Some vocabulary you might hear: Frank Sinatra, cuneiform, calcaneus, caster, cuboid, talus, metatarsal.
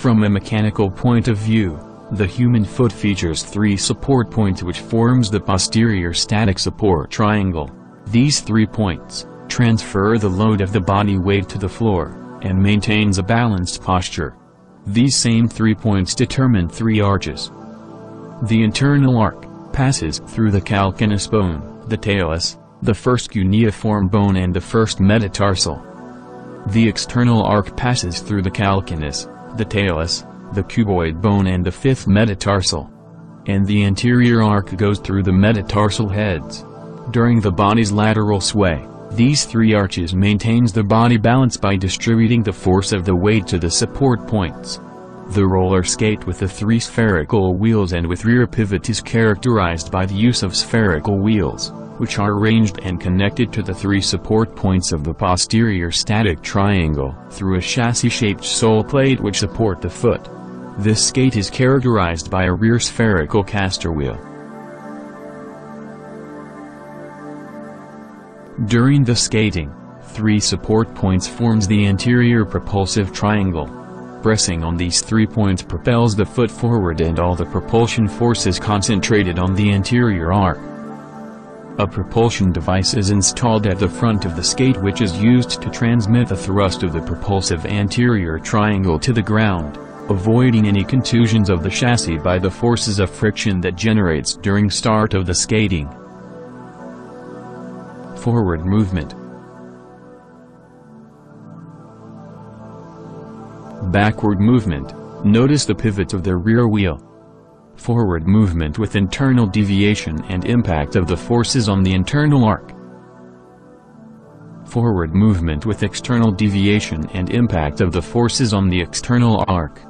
From a mechanical point of view, the human foot features three support points which forms the posterior static support triangle. These 3 points transfer the load of the body weight to the floor, and maintains a balanced posture. These same 3 points determine 3 arches. The internal arc passes through the calcaneus bone, the talus, the first cuneiform bone and the first metatarsal. The external arc passes through the calcaneus, the talus, the cuboid bone and the fifth metatarsal. And the anterior arc goes through the metatarsal heads. During the body's lateral sway, these 3 arches maintains the body balance by distributing the force of the weight to the support points. The roller skate with the 3 spherical wheels and with rear pivot is characterized by the use of spherical wheels, which are arranged and connected to the 3 support points of the posterior static triangle through a chassis-shaped sole plate which support the foot. This skate is characterized by a rear spherical caster wheel. During the skating, 3 support points forms the anterior propulsive triangle. Pressing on these 3 points propels the foot forward and all the propulsion force is concentrated on the anterior arc. A propulsion device is installed at the front of the skate which is used to transmit the thrust of the propulsive anterior triangle to the ground, avoiding any contusions of the chassis by the forces of friction that generates during start of the skating. Forward movement. Backward movement. Notice the pivot of the rear wheel. Forward movement with internal deviation and impact of the forces on the internal arc. Forward movement with external deviation and impact of the forces on the external arc.